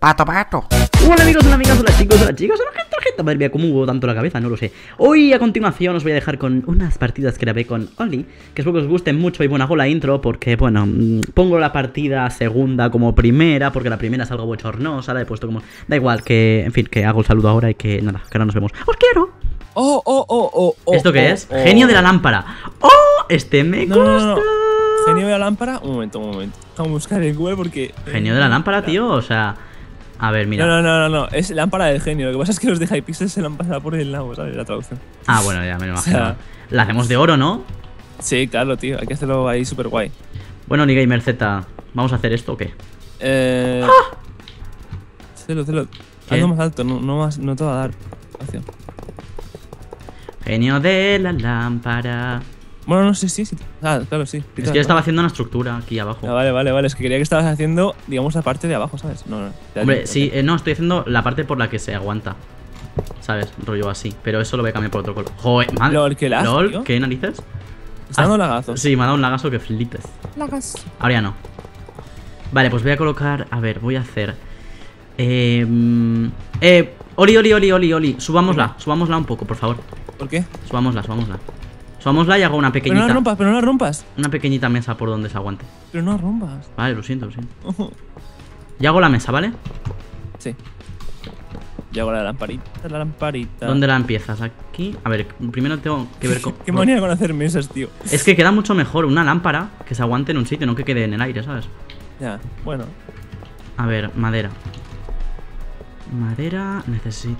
Pato, pato. Hola amigos, hola amigas, hola chicos, hola chicas, hola gente, madre mía, cómo hubo tanto la cabeza, no lo sé. Hoy a continuación os voy a dejar con unas partidas que grabé con Ollie, que espero que os gusten mucho. Y bueno, hago la intro porque, bueno, pongo la partida segunda como primera, porque la primera es algo bochornosa, la he puesto como... Da igual, que, en fin, que hago el saludo ahora y que nada, que ahora nos vemos. ¡Os quiero! ¡Oh, oh, oh, oh! Oh. ¿Esto qué es? Genio de la lámpara. ¡Oh! Este me gusta. No, no, no. Genio de la lámpara, un momento, un momento. Vamos a buscar en Google porque... Genio de la lámpara, tío, o sea... A ver, mira. No, no, no, no, es lámpara del genio. Lo que pasa es que los de Hypixel se la han pasado por el lado, ¿sabes? La traducción. Ah, bueno, ya me lo imagino. O sea, la hacemos de oro, ¿no? Sí, claro, tío. Hay que hacerlo ahí súper guay. Bueno, OllieGamerz, ¿vamos a hacer esto o qué? ¡Ah! Celo, celo. Hazlo más alto, no, no, más, no te va a dar. Acción. Genio de la lámpara. Bueno, no sé, sí, sí. Ah, claro, sí. Quizás, es que yo estaba haciendo una estructura aquí abajo. Ah, vale, vale, vale. Es que creía que estabas haciendo, digamos, la parte de abajo, ¿sabes? No, no. Hombre, sí, no, estoy haciendo la parte por la que se aguanta. ¿Sabes? Rollo así. Pero eso lo voy a cambiar por otro color. Joder, madre. LOL, ¿qué lazo, LOL, tío? ¿Qué narices? Está dando lagazos. Sí, me ha dado un lagazo que flipes. Lagazo. Ahora ya no. Vale, pues voy a colocar. A ver, voy a hacer. Oli, Oli, Oli, Oli, Oli. Subámosla, subámosla un poco, por favor. ¿Por qué? Subámosla, subámosla. Subámosla y hago una pequeñita. Pero no la rompas, pero no la rompas. Una pequeñita mesa por donde se aguante. Pero no la rompas. Vale, lo siento, lo siento. Ya hago la mesa, ¿vale? Sí. Ya hago la lamparita, la lamparita. ¿Dónde la empiezas? Aquí. A ver, primero tengo que ver con... Qué manía con hacer mesas, tío. Es que queda mucho mejor una lámpara que se aguante en un sitio, no que quede en el aire, ¿sabes? Ya, bueno. A ver, madera. Madera, necesito...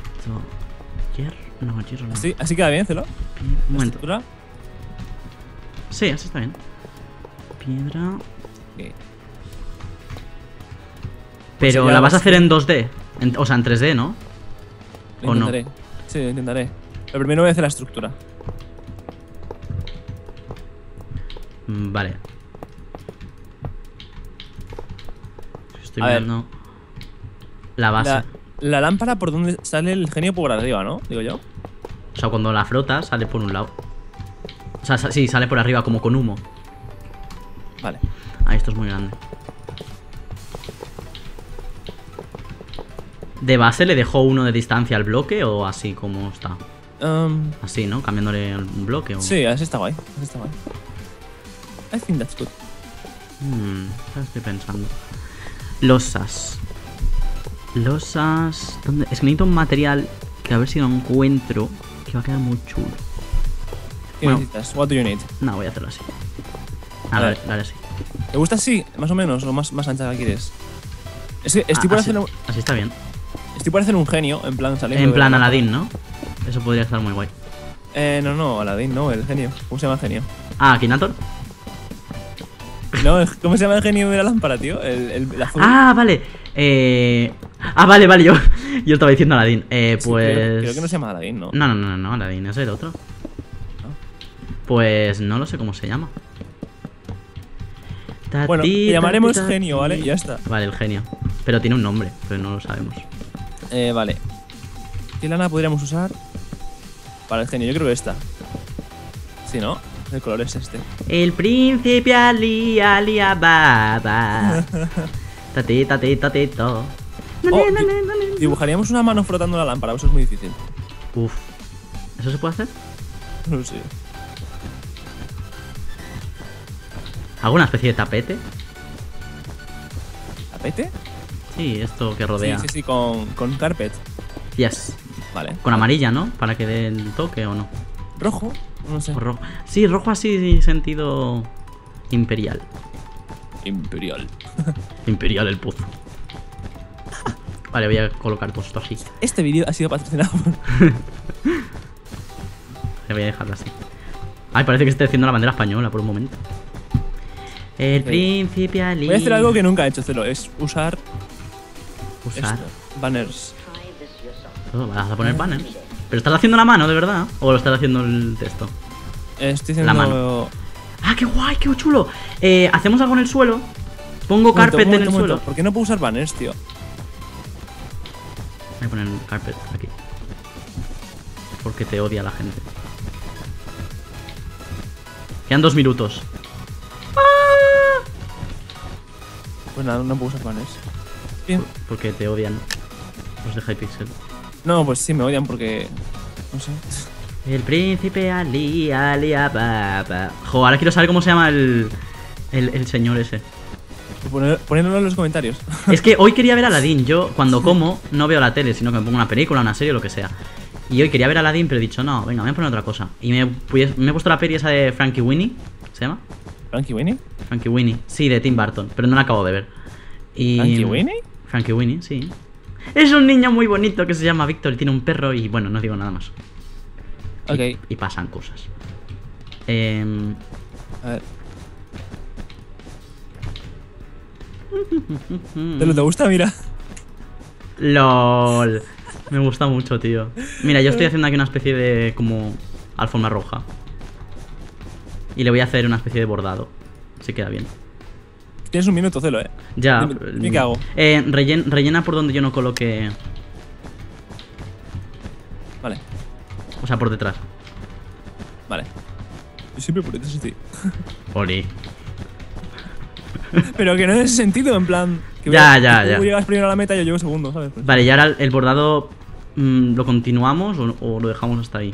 Hierro, no, hierro no. ¿Así, así queda bien, Celo? Un momento. ¿Estructura? Sí, así está bien. Piedra. Okay. Pero pues la vas a hacer en 2D. O sea, en 3D, ¿no? ¿O intentaré? No. Sí, lo intentaré. Pero primero voy a hacer la estructura. Vale. Estoy viendo la base. La lámpara por donde sale el genio por arriba, ¿no? Digo yo. O sea, cuando la frotas sale por un lado. O sea, sí, sale por arriba como con humo. Vale. Ah, esto es muy grande. ¿De base le dejó uno de distancia al bloque o así como está? Así, ¿no? Cambiándole un bloque. ¿O? Sí, así está guay. Así está guay. I think that's good. Estoy pensando. Losas. Losas... ¿Dónde? Es que necesito un material que a ver si lo encuentro, que va a quedar muy chulo. ¿Qué necesitas? What do you need? No, voy a hacerlo así. A ver, dale así. ¿Te gusta así? Más o menos, o más ancha que quieres. Es que estoy por hacer un... Así está bien. Estoy por hacer un genio, en plan saliendo. En plan Aladdin, ¿no? Eso podría estar muy guay. No, no, Aladdin no, el genio. ¿Cómo se llama el genio? Ah, ¿Kinator? No, ¿cómo se llama el genio de la lámpara, tío? El azul. Ah, vale. Ah, vale, vale, yo estaba diciendo Aladdin. Pues... Sí, creo que no se llama Aladdin, ¿no? No, no, no, no, Aladdin, ese es el otro. Pues no lo sé cómo se llama. Bueno, le llamaremos genio, ¿vale? Ya está. Vale, el genio. Pero tiene un nombre, pero no lo sabemos. Vale. ¿Qué lana podríamos usar para el genio? Yo creo que esta. Si no, el color es este. El príncipe Ali, Ali Ababa. Tatita, tatita, tatito. Dibujaríamos una mano frotando la lámpara, eso es muy difícil. Uf. ¿Eso se puede hacer? No sé. ¿Hago una especie de tapete? ¿Tapete? Sí, esto que rodea. Sí, sí, sí, con carpet. Yes. Vale. Con amarilla, ¿no? Para que dé el toque o no. ¿Rojo? No sé. Rojo. Sí, rojo así, sentido imperial. Imperial. Imperial el pozo. Vale, voy a colocar todo esto así. Este vídeo ha sido patrocinado por... Voy a dejarlo así. Ay, parece que estoy haciendo la bandera española por un momento. El príncipe Ali. Voy a hacer algo que nunca he hecho, Celo. Es usar... Usar... Esto, banners. Vas a poner banners. Pero estás haciendo la mano, de verdad. ¿O lo estás haciendo el texto? Estoy haciendo... La mano. ¡Ah, qué guay, qué chulo! Hacemos algo en el suelo. Pongo carpet en el suelo. ¿Por qué no puedo usar banners, tío? Voy a poner el carpet aquí. Porque te odia la gente. Quedan 2 minutos. Pues nada, no puedo usar banners. Bien. porque te odian los de Hypixel. No, pues sí, me odian porque... no sé. El príncipe Ali, Aliababa. Jo, ahora quiero saber cómo se llama el señor ese. Ponedlo en los comentarios. Es que hoy quería ver Aladdin. Yo, cuando como, no veo la tele, sino que me pongo una película, una serie, lo que sea. Y hoy quería ver Aladdin, pero he dicho, no, venga, me voy a poner otra cosa. Y me he puesto la peli esa de Frankenweenie. ¿Se llama? ¿Frankenweenie? Frankenweenie, sí, de Tim Burton, pero no la acabo de ver. Y... ¿Frankenweenie? Frankenweenie, sí. Es un niño muy bonito que se llama Victor y tiene un perro y bueno, no digo nada más. Ok. Y pasan cosas. A ver. ¿Te gusta? Mira. LOL. Me gusta mucho, tío. Mira, yo estoy haciendo aquí una especie de... como... alfombra roja. Y le voy a hacer una especie de bordado. Si queda bien. Tienes un minuto, Celo, eh. Ya. ¿Qué hago? Rellena por donde yo no coloque... Vale. O sea, por detrás. Vale. Yo siempre por detrás, tío. Oli. Pero que no en ese sentido, en plan... que ya. Tú llegas primero a la meta y yo llego segundo, ¿sabes? Vale, y ahora el bordado... ¿lo continuamos o lo dejamos hasta ahí?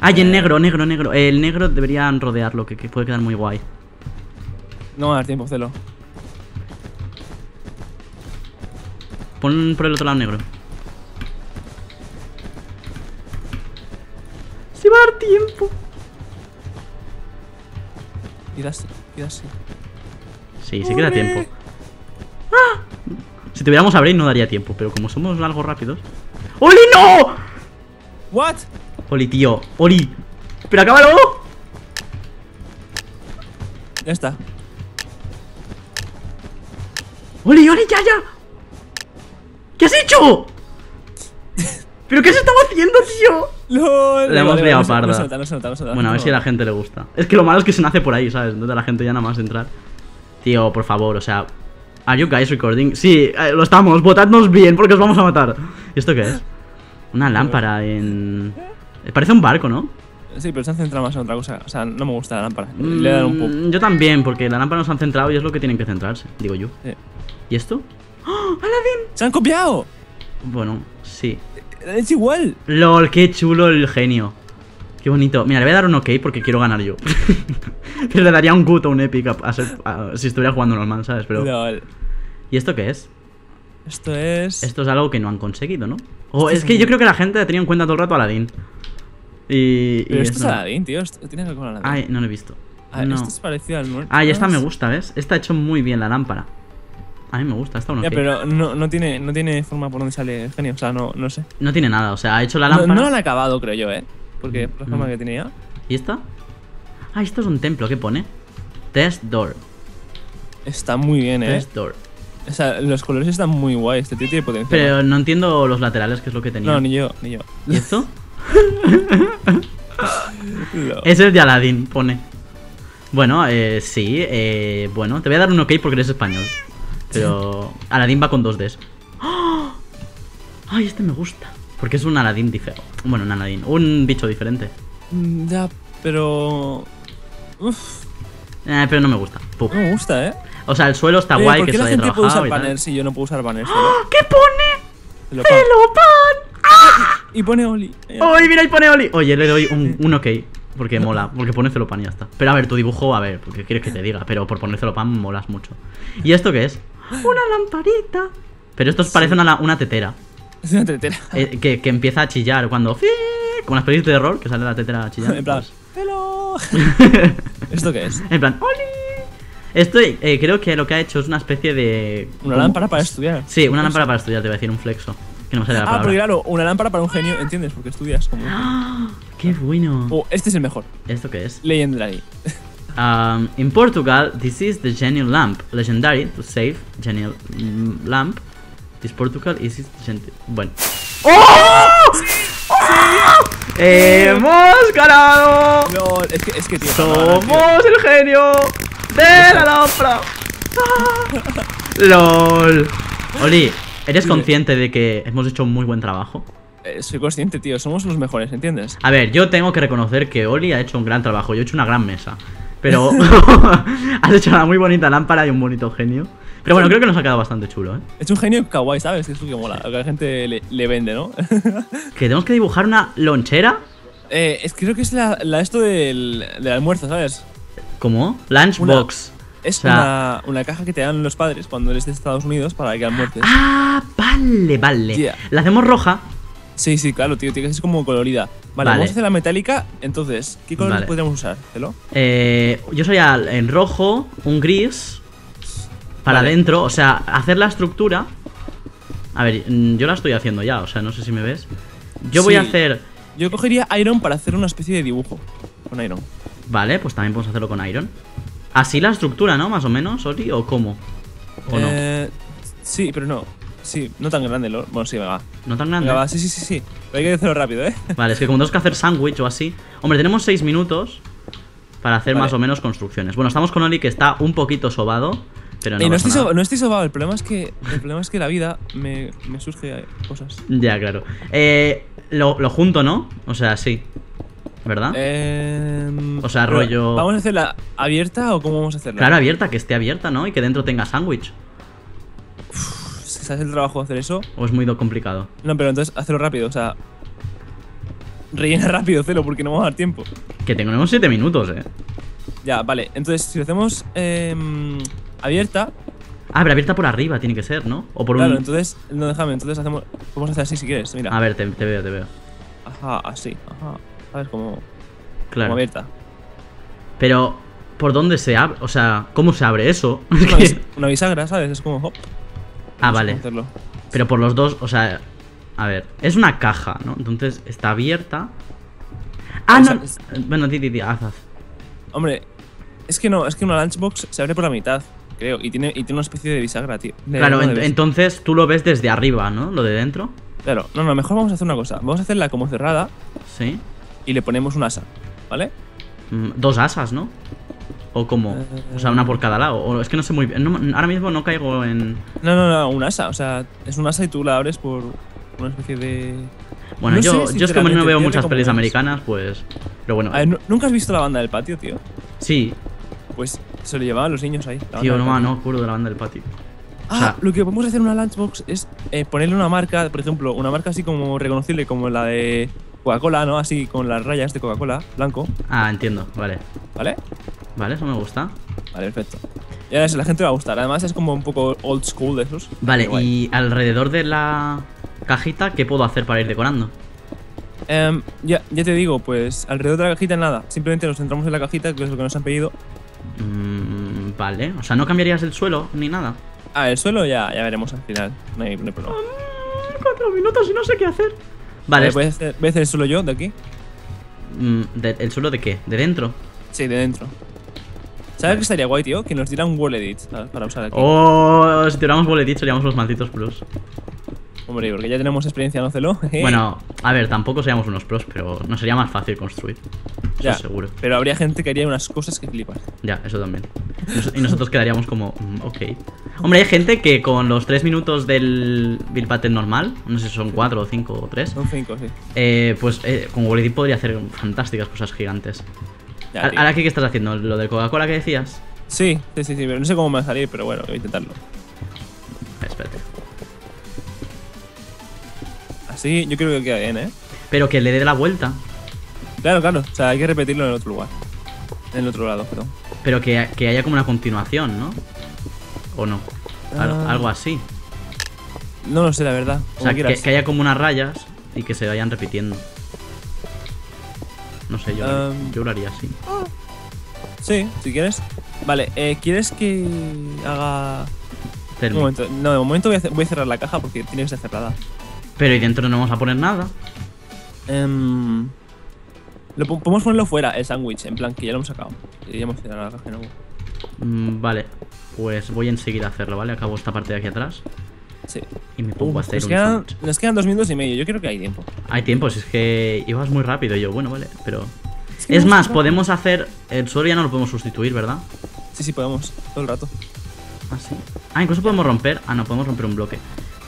¡Ay, el negro! El negro deberían rodearlo, que puede quedar muy guay. No va a dar tiempo, Celo. Pon por el otro lado negro. ¡Se va a dar tiempo! Quedaste. Sí, se queda tiempo. ¡Ah! Si tuviéramos a Bray no daría tiempo, pero como somos algo rápidos... ¡Oli, no! ¿What? Oli, tío. ¡Oli! ¡Pero acábalo! Ya está. ¡Oli, ya! ¿Qué has hecho? ¿Pero qué se estaba haciendo, tío? LOL. Le hemos liado parda. No salta. Bueno, a ver si a la gente le gusta. Es que lo malo es que se nace por ahí, ¿sabes? Entonces la gente ya nada más entrar. Tío, por favor, o sea... ¿Are you guys recording? Sí, lo estamos, votadnos bien porque os vamos a matar. ¿Y esto qué es? Una lámpara en... parece un barco, ¿no? Sí, pero se han centrado más en otra cosa. O sea, no me gusta la lámpara. Le dan un pop. Yo también, porque la lámpara nos han centrado y es lo que tienen que centrarse, digo yo. Sí. ¿Y esto? ¡Oh, Aladdin! ¡Se han copiado! Bueno, sí. Es igual. LOL, qué chulo el genio. Qué bonito. Mira, le voy a dar un OK porque quiero ganar yo. Pero le daría un good o un epic si estuviera jugando normal, ¿sabes? Pero... LOL. ¿Y esto qué es? Esto es... esto es algo que no han conseguido, ¿no? Oh, es que yo creo que la gente ha tenido en cuenta todo el rato a Aladdin. Pero esto es Aladdin, tío. ¿Tienes algo con Aladdin? Ay, no lo he visto. Ah, no. Esto es parecido al muerto. Ah, y esta me gusta, ¿ves? Esta ha hecho muy bien la lámpara. A mí me gusta, está uno. Ya, okay. Pero no tiene forma por donde sale el genio, o sea, no sé. No tiene nada, o sea, ha hecho la lámpara. No la han acabado, creo yo, ¿eh? Porque la forma que tenía. ¿Y esta? Ah, esto es un templo, ¿qué pone? Test Door. Está muy bien, Test Door. O sea, los colores están muy guay, este tío tiene potencial. Pero no entiendo los laterales, que es lo que tenía. No, ni yo. ¿Y esto? No. Es el de Aladdin, pone. Bueno, sí, bueno, te voy a dar un OK porque eres español. Pero Aladdin va con 2 Ds. ¡Oh! Ay, este me gusta. Porque es un Aladdin diferente. Bueno, un Aladdin, un bicho diferente. Ya, pero... uf. Pero no me gusta. Pup. No me gusta, ¿eh? O sea, el suelo está guay, que se haya trabajado. ¿Por qué la gente puede usar banners si yo no puedo usar banners? ¡Ah! ¿Qué pone? ¡Celopan! ¡Ah! Y pone Oli. ¡Oli, mira, y pone Oli! Oye, le doy un OK. Porque mola, porque pone Celopan y ya está. Pero a ver, tu dibujo, a ver, porque quieres que te diga. Pero por poner Celopan molas mucho. ¿Y esto qué es? Una lamparita. Pero esto parece una tetera. Es una tetera. Que empieza a chillar cuando... como las pelis de terror, que sale la tetera chillando. En plan... ¡Hello! ¿Esto qué es? En plan... ¡Oli! Esto creo que lo que ha hecho es una especie de... una lámpara para estudiar. Sí, una lámpara para estudiar, te voy a decir, un flexo. Que no me sale la palabra. Porque claro, una lámpara para un genio, ¿entiendes? Porque estudias como... ¡Qué bueno! Oh, este es el mejor. ¿Esto qué es? Legendary. In Portugal, this is the genial lamp. Legendary, to save, genial lamp. This Portugal is gentil. Bueno. ¡Oh! ¡Sí! ¡Oh! ¡Sí! ¡Hemos ganado! No, es que tío. ¡Somos el genio de la lámpara! ¡Ah! ¡Lol! Oli, ¿eres consciente de que hemos hecho un muy buen trabajo? Soy consciente, tío. Somos los mejores, ¿entiendes? A ver, yo tengo que reconocer que Oli ha hecho un gran trabajo. Yo he hecho una gran mesa. Pero has hecho una muy bonita lámpara y un bonito genio. Pero bueno, creo que nos ha quedado bastante chulo, ¿eh? Es un genio kawaii, ¿sabes? Es lo que mola, lo que la gente le vende, ¿no? Que tenemos que dibujar una lonchera. Creo que es la esto del almuerzo, ¿sabes? ¿Cómo? Lunchbox. Una caja que te dan los padres cuando eres de Estados Unidos para que almuerces. Ah, vale, vale. Yeah. La hacemos roja. Sí, sí, claro, tío, tiene que ser como colorida. Vale, vamos a hacer la metálica. Entonces, ¿qué colores podríamos usar? ¿Celo? Yo soy en rojo, un gris, para adentro, o sea, hacer la estructura. A ver, yo la estoy haciendo ya, o sea, no sé si me ves. Yo voy a hacer... Yo cogería Iron para hacer una especie de dibujo con Iron. Vale, pues también podemos hacerlo con Iron. Así la estructura, ¿no? Más o menos, Oli, ¿o cómo? ¿O no? Sí, pero no. Sí, no tan grande. Bueno, sí, venga. No tan grande. Venga, va. Sí, sí, sí, sí. Pero hay que hacerlo rápido, ¿eh? Vale, es que como tenemos que hacer sándwich o así. Hombre, tenemos 6 minutos para hacer más o menos construcciones. Bueno, estamos con Oli que está un poquito sobado, pero no. No estoy sobado, el problema es que la vida me surge cosas. Ya, claro. Lo junto, ¿no? O sea, sí. ¿Verdad? O sea, rollo... ¿Vamos a hacerla abierta o cómo vamos a hacerla? Claro, abierta, que esté abierta, ¿no? Y que dentro tenga sándwich. ¿Sabes el trabajo de hacer eso? O es muy complicado. No, pero entonces, hazlo rápido, o sea... Rellena rápido, Celo, porque no vamos a dar tiempo. Que tenemos 7 minutos, ¿eh? Ya, vale. Entonces, si lo hacemos abierta... Ah, pero abierta por arriba tiene que ser, ¿no? O por un... Claro, entonces... No, déjame, entonces hacemos... Podemos hacer así si quieres, mira. A ver, te veo, te veo. Ajá, así, ajá. A ver, como abierta. Pero, ¿por dónde se abre? O sea, ¿cómo se abre eso? Una bisagra, ¿sabes? Es como hop. Ah, vale. Pero por los dos, o sea... A ver, es una caja, ¿no? Entonces, está abierta. Ah, no. Bueno, ti, haz. Hombre, es que una lunchbox se abre por la mitad, creo. Y tiene una especie de bisagra, tío. Claro, entonces tú lo ves desde arriba, ¿no? Lo de dentro. Claro, no, mejor vamos a hacer una cosa. Vamos a hacerla como cerrada. Sí. Y le ponemos un asa, ¿vale? 2 asas, ¿no? ¿O cómo? O sea, una por cada lado. O es que no sé muy bien. No, ahora mismo no caigo en... No, un asa. O sea, es un asa y tú la abres por una especie de... Bueno, no yo es que no veo muchas pelis americanas, pues... Pero bueno. A ver, ¿nunca has visto La Banda del Patio, tío? Sí. Pues se lo llevaban los niños ahí. Tío, no acuerdo de La Banda del Patio. Ah, o sea, lo que podemos hacer en una lunchbox es ponerle una marca, por ejemplo, una marca así como reconocible como la de... Coca-Cola, ¿no? Así con las rayas de Coca-Cola, blanco. Ah, entiendo, vale. Vale, eso me gusta. Vale, perfecto. Y ahora la gente va a gustar. Además es como un poco old school de esos. Vale, y alrededor de la cajita, ¿qué puedo hacer para ir decorando? Ya te digo, pues alrededor de la cajita nada. Simplemente nos centramos en la cajita, que es lo que nos han pedido. Vale, o sea, ¿no cambiarías el suelo ni nada? Ah, el suelo ya veremos al final. No hay problema. 4 minutos y no sé qué hacer. Vale, ¿Voy a hacer el suelo yo de aquí? ¿El suelo de qué? ¿De dentro? Sí, de dentro. ¿Sabes qué estaría guay, tío? Que nos diera un Walleditch para usar aquí. Oh, si tiramos Walleditch seríamos los malditos pros. Hombre, porque ya tenemos experiencia, ¿no, Celo? Bueno, a ver, tampoco seríamos unos pros, pero nos sería más fácil construir. Eso ya, seguro. Pero habría gente que haría unas cosas que flipas. Ya, eso también. Y nosotros quedaríamos como, ok. Hombre, hay gente que con los 3 minutos del Build Battle normal, no sé si son 4 o 5 o 3. Son 5, sí. Pues con Walleditch podría hacer fantásticas cosas gigantes. Ya, ahora, ¿qué estás haciendo? ¿Lo de Coca-Cola que decías? Sí, pero no sé cómo me va a salir, pero bueno, voy a intentarlo. Espérate. Sí, yo creo que queda bien, ¿eh? Pero que le dé la vuelta. Claro. O sea, hay que repetirlo en el otro lugar. En el otro lado, perdón. Pero que haya como una continuación, ¿no? ¿O no? Algo así. No lo sé, la verdad. O sea, que haya como unas rayas y que se vayan repitiendo. No sé, yo lo haría así. Sí, si quieres. Vale, ¿quieres que haga...? Un momento. No, de momento voy a cerrar la caja porque tiene que ser cerrada. Pero y dentro no vamos a poner nada. Podemos ponerlo fuera, el sándwich, en plan que ya lo hemos sacado. Ya hemos tirado la caja de nuevo. Vale, pues voy enseguida a hacerlo, ¿vale? Acabo esta parte de aquí atrás. Sí. Y me pongo a hacer nos quedan 2 minutos y medio, yo creo que hay tiempo. Hay tiempo, si es que ibas muy rápido y yo, bueno, vale, pero... Es más, podemos hacer... El suelo ya no lo podemos sustituir, ¿verdad? Sí, podemos, todo el rato. Ah, sí. Ah, incluso podemos romper... Ah, no, podemos romper un bloque.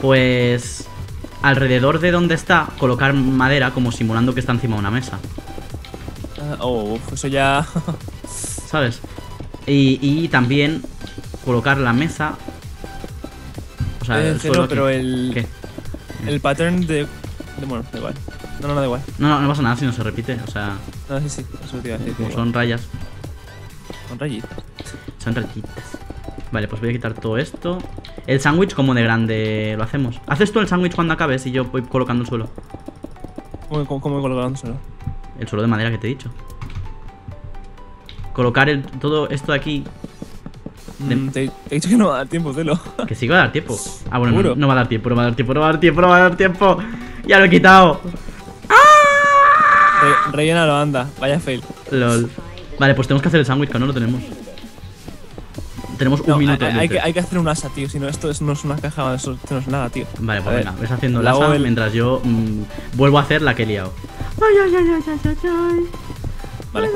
Pues... Alrededor de donde está, colocar madera como simulando que está encima de una mesa. Eso ya... ¿Sabes? Y también colocar la mesa O sea, el suelo, pero aquí. El pattern de... Bueno, da igual. No, da igual. No pasa nada si no se repite, o sea... No, sí, eso te iba a decir. Como son rayas. Son rayitas. Son rayitas. Vale, pues voy a quitar todo esto. El sándwich, como de grande lo hacemos. Haces tú el sándwich cuando acabes y yo voy colocando el suelo. ¿Cómo voy colocando el suelo? El suelo de madera que te he dicho. Colocar todo esto de aquí. Te he dicho que no va a dar tiempo, Celo. Que sí que va a dar tiempo. Ah, bueno, no va a dar tiempo, no va a dar tiempo. Ya lo he quitado. Rellénalo, anda. Vaya fail. Lol. Vale, pues tenemos que hacer el sándwich, que no lo tenemos. Tenemos un minuto. Hay que hacer un asa, tío. Si no, esto no es una caja, eso no es nada, tío. Vale, pues venga, ves haciendo el asa mientras yo vuelvo a hacer la que he liado. Ay. Vale.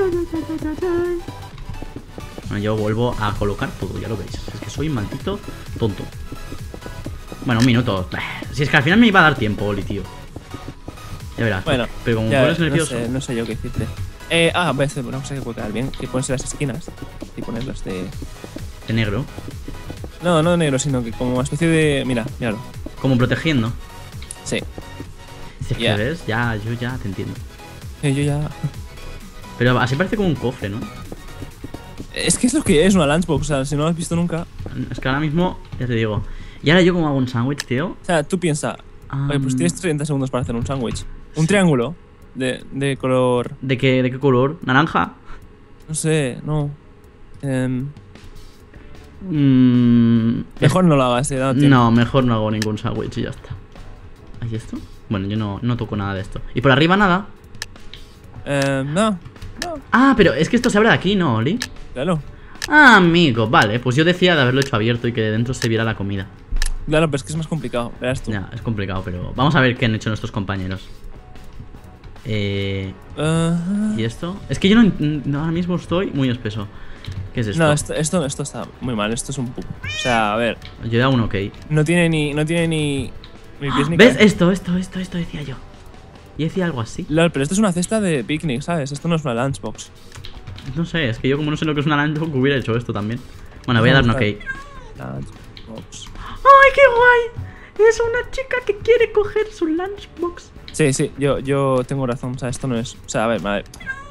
Bueno, yo vuelvo a colocar todo, ya lo veis. Es que soy un maldito tonto. Bueno, un minuto. Si es que al final me iba a dar tiempo, Oli, tío. Ya verás. Bueno, pero como eres nervioso. No sé yo qué decirte. Ves, una cosa que puede quedar bien. Que pones las esquinas y ponerlas de... ¿De negro? No de negro, sino que como una especie de... Mira, míralo. ¿Como protegiendo? Sí. Si es que ves, yo ya te entiendo. Pero así parece como un cofre, ¿no? Es que es lo que es una lunchbox, o sea, si no lo has visto nunca. Es que ahora mismo, ya te digo. Y ahora yo como hago un sándwich, tío. O sea, tú piensa, oye, pues tienes 30 segundos para hacer un sándwich. Un triángulo de color... ¿De qué color? ¿Naranja? No sé, no. Mejor no lo hagas, no, mejor no hago ningún sándwich y ya está. ¿Hay esto? Bueno, yo no toco nada de esto. ¿Y por arriba nada? No. Ah, pero es que esto se abre de aquí, ¿no, Oli? Claro. Ah, amigo, vale. Pues yo decía de haberlo hecho abierto y que de dentro se viera la comida. Claro, pero es que es más complicado, verás tú. Ya, es complicado, pero vamos a ver qué han hecho nuestros compañeros. ¿Y esto? Es que yo no ahora mismo estoy muy espeso. ¿Qué es esto? No, esto está muy mal, esto es un poco. O sea, a ver. Yo he dado un ok. No tiene ni pies ni cabeza. ¿Ves? Esto decía yo. Y decía algo así. Lol, pero esto es una cesta de picnic, ¿sabes? Esto no es una lunchbox. No sé, es que yo como no sé lo que es una lunchbox hubiera hecho esto también. Bueno, voy a dar un ok. Lunchbox. ¡Ay, qué guay! Es una chica que quiere coger su lunchbox. Sí, yo tengo razón. O sea, esto no es... O sea, a ver.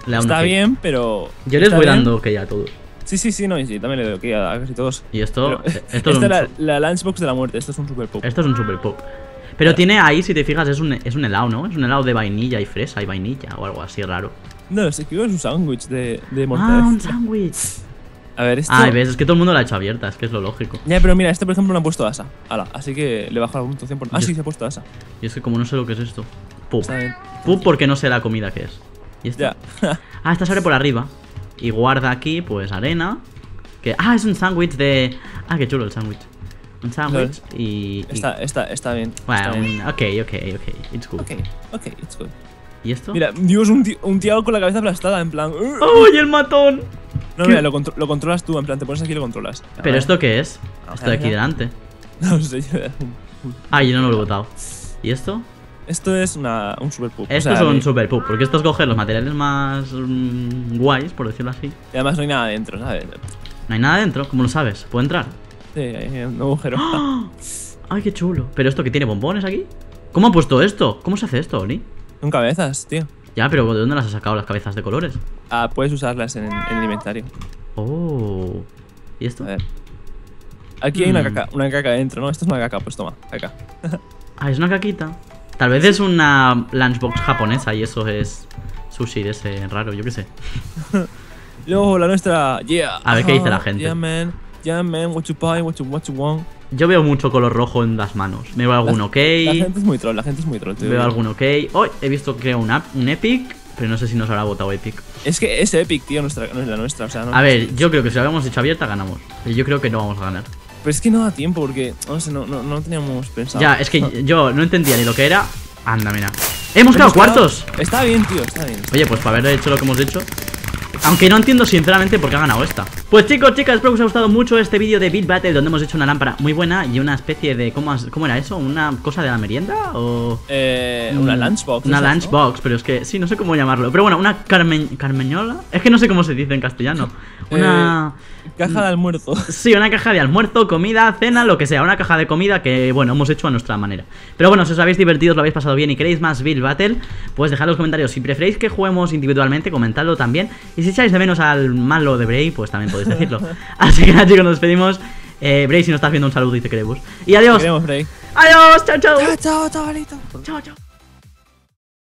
Está bien, pero... Yo les voy dando ok a todos. Sí, no, yo también le doy ok a casi todos. Y esto... Esto es la lunchbox de la muerte. Esto es un super pop. Pero tiene ahí, si te fijas, es un helado, ¿no? Es un helado de vainilla y fresa y vainilla o algo así raro. No, es que es un sándwich de mortadela. Ah, un sándwich. A ver, esto... Ah, ves, es que todo el mundo la ha hecho abierta, es que es lo lógico. Ya, pero mira, este por ejemplo no ha puesto asa. Ala, así que le bajo la puntuación por... Ah, sí, se ha puesto asa. Y es que como no sé lo que es esto. Pup. Pup porque no sé la comida que es. Y esta... Ah, esta se abre por arriba. Y guarda aquí, pues, arena. Que... Ah, es un sándwich de... Ah, qué chulo el sándwich. Un sándwich y... Está bien. Bueno, ok, it's good. Ok, it's good. ¿Y esto? Mira, Dios, un tío con la cabeza aplastada, en plan... ¡Oh, y el matón! No, mira, lo controlas tú, en plan, te pones aquí y lo controlas. ¿Pero esto qué es? Esto de aquí delante. No sé, yo... Ah, yo no lo he votado. ¿Y esto? Esto es un super poop. Esto es un super poop, porque esto es coger los materiales más guays, por decirlo así. Y además no hay nada dentro, ¿sabes? No hay nada dentro, ¿cómo lo sabes? ¿Puedo entrar? Sí, hay un agujero. ¡Oh! Ay, qué chulo. ¿Pero esto que tiene bombones aquí? ¿Cómo han puesto esto? ¿Cómo se hace esto, Oli? Son cabezas, tío. Ya, pero ¿de dónde las has sacado las cabezas de colores? Ah, puedes usarlas en el inventario. Oh. ¿Y esto? A ver. Aquí hay una caca dentro, ¿no? Esto es una caca, pues toma, caca. Ah, es una caquita. Tal vez es una lunchbox japonesa y eso es sushi de ese raro, yo qué sé. Yo, la nuestra, yeah. A ver qué dice la gente. Yeah, man. Yeah, man, what you buy, what you want. Yo veo mucho color rojo en las manos. Me veo algún ok. La gente es muy troll, tío. Veo algún ok. Hoy he visto que un Epic, pero no sé si nos habrá votado Epic. Es que es Epic, tío, no es la nuestra. O sea, no, a ver, yo creo que si lo habíamos hecho abierta ganamos. Yo creo que no vamos a ganar. Pero es que no da tiempo porque, no sé, no teníamos pensado. Ya, es que yo no entendía ni lo que era. Anda, mira. ¡Hemos quedado cuartos! Está bien, tío, está bien. Oye, pues para haber hecho lo que hemos hecho. Aunque no entiendo sinceramente por qué ha ganado esta. Pues chicos, chicas, espero que os haya gustado mucho este vídeo de Build Battle, donde hemos hecho una lámpara muy buena y una especie de... ¿Cómo era eso? ¿Una cosa de la merienda? ¿O...? Una lunchbox. Una lunchbox, ¿no? Pero es que... Sí, no sé cómo llamarlo. Pero bueno, una carmeñola. Es que no sé cómo se dice en castellano. Una... caja de almuerzo. Sí, una caja de almuerzo, comida, cena, lo que sea. Una caja de comida que, bueno, hemos hecho a nuestra manera. Pero bueno, si os habéis divertido, os lo habéis pasado bien y queréis más Build Battle, pues dejad en los comentarios. Si preferéis que juguemos individualmente, comentadlo también. Y si echáis de menos al malo de Bray, pues también podéis decirlo. Así que nada, chicos, nos despedimos. Bray, si nos estás viendo, un saludo y te queremos. Y adiós. Te queremos, Bray. Adiós, chao, chao. Chao, chavalito. Chao, chao.